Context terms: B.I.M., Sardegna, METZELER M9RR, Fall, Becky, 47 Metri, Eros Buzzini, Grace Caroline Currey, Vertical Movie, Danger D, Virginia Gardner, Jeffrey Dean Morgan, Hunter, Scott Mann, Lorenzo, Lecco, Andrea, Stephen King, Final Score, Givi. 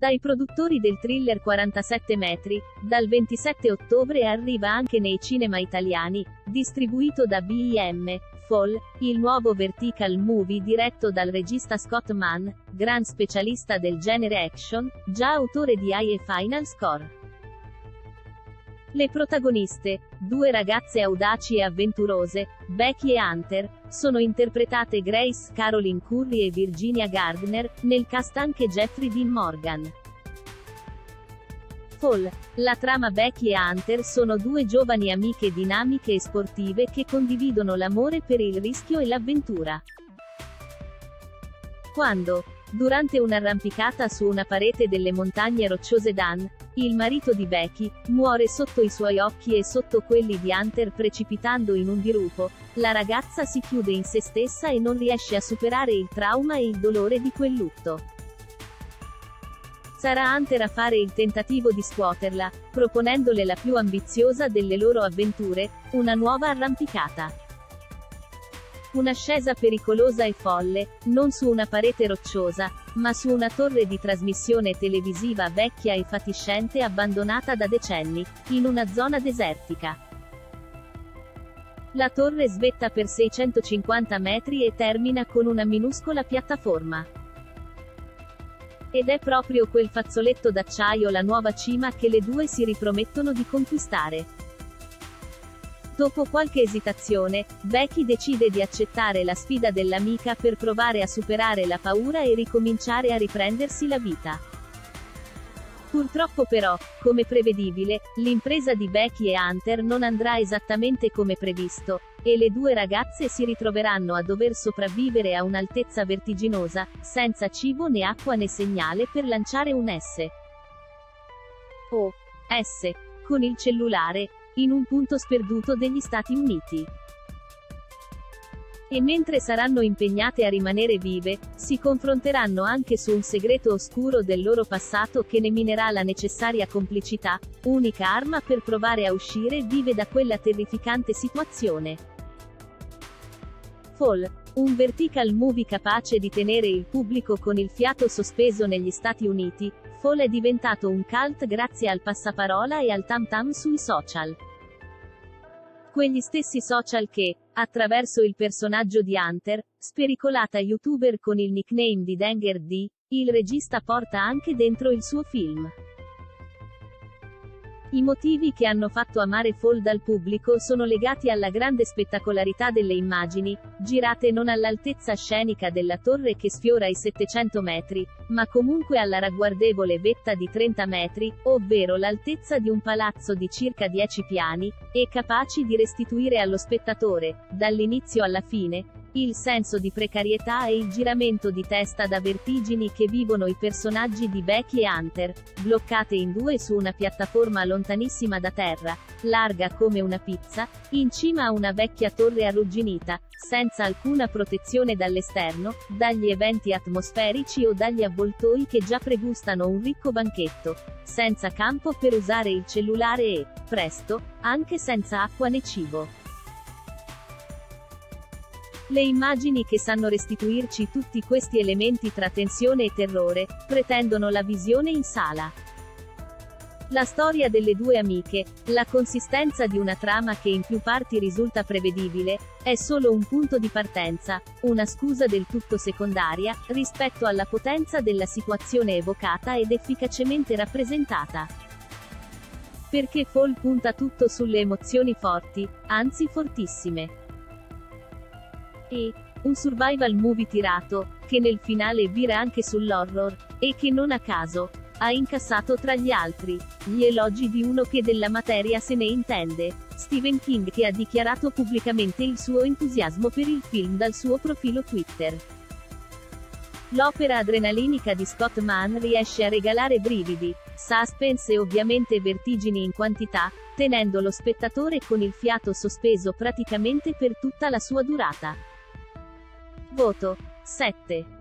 Dai produttori del thriller 47 metri, dal 27 ottobre arriva anche nei cinema italiani, distribuito da B.I.M., Fall, il nuovo Vertical Movie diretto dal regista Scott Mann, gran specialista del genere action, già autore di I e Final Score. Le protagoniste, due ragazze audaci e avventurose, Becky e Hunter, sono interpretate Grace Caroline Currey e Virginia Gardner, nel cast anche Jeffrey Dean Morgan. Fall. La trama. Becky e Hunter sono due giovani amiche dinamiche e sportive che condividono l'amore per il rischio e l'avventura. Quando, durante un'arrampicata su una parete delle montagne rocciose, Dan, il marito di Becky, muore sotto i suoi occhi e sotto quelli di Hunter precipitando in un dirupo, la ragazza si chiude in se stessa e non riesce a superare il trauma e il dolore di quel lutto. Sarà Hunter a fare il tentativo di scuoterla, proponendole la più ambiziosa delle loro avventure, una nuova arrampicata. Un'ascesa pericolosa e folle, non su una parete rocciosa, ma su una torre di trasmissione televisiva vecchia e fatiscente abbandonata da decenni, in una zona desertica. La torre svetta per 650 metri e termina con una minuscola piattaforma. Ed è proprio quel fazzoletto d'acciaio la nuova cima che le due si ripromettono di conquistare. Dopo qualche esitazione, Becky decide di accettare la sfida dell'amica per provare a superare la paura e ricominciare a riprendersi la vita. Purtroppo però, come prevedibile, l'impresa di Becky e Hunter non andrà esattamente come previsto, e le due ragazze si ritroveranno a dover sopravvivere a un'altezza vertiginosa, senza cibo né acqua né segnale per lanciare un SOS con il cellulare, in un punto sperduto degli Stati Uniti. E mentre saranno impegnate a rimanere vive, si confronteranno anche su un segreto oscuro del loro passato che ne minerà la necessaria complicità, unica arma per provare a uscire vive da quella terrificante situazione. Fall. Un vertical movie capace di tenere il pubblico con il fiato sospeso negli Stati Uniti, Fall è diventato un cult grazie al passaparola e al tam-tam sui social. Quegli stessi social che, attraverso il personaggio di Hunter, spericolata youtuber con il nickname di Danger D, il regista porta anche dentro il suo film. I motivi che hanno fatto amare Fall dal pubblico sono legati alla grande spettacolarità delle immagini, girate non all'altezza scenica della torre che sfiora i 700 metri, ma comunque alla ragguardevole vetta di 30 metri, ovvero l'altezza di un palazzo di circa 10 piani, e capaci di restituire allo spettatore, dall'inizio alla fine, il senso di precarietà e il giramento di testa da vertigini che vivono i personaggi di Becky e Hunter, bloccate in due su una piattaforma lontanissima da terra, larga come una pizza, in cima a una vecchia torre arrugginita, senza alcuna protezione dall'esterno, dagli eventi atmosferici o dagli avvoltoi che già pregustano un ricco banchetto, senza campo per usare il cellulare e, presto, anche senza acqua né cibo. Le immagini che sanno restituirci tutti questi elementi tra tensione e terrore, pretendono la visione in sala. La storia delle due amiche, la consistenza di una trama che in più parti risulta prevedibile, è solo un punto di partenza, una scusa del tutto secondaria, rispetto alla potenza della situazione evocata ed efficacemente rappresentata. Perché Fall punta tutto sulle emozioni forti, anzi fortissime. E un survival movie tirato, che nel finale vira anche sull'horror, e che non a caso, ha incassato tra gli altri, gli elogi di uno che della materia se ne intende, Stephen King, che ha dichiarato pubblicamente il suo entusiasmo per il film dal suo profilo Twitter. L'opera adrenalinica di Scott Mann riesce a regalare brividi, suspense e ovviamente vertigini in quantità, tenendo lo spettatore con il fiato sospeso praticamente per tutta la sua durata. Voto 7.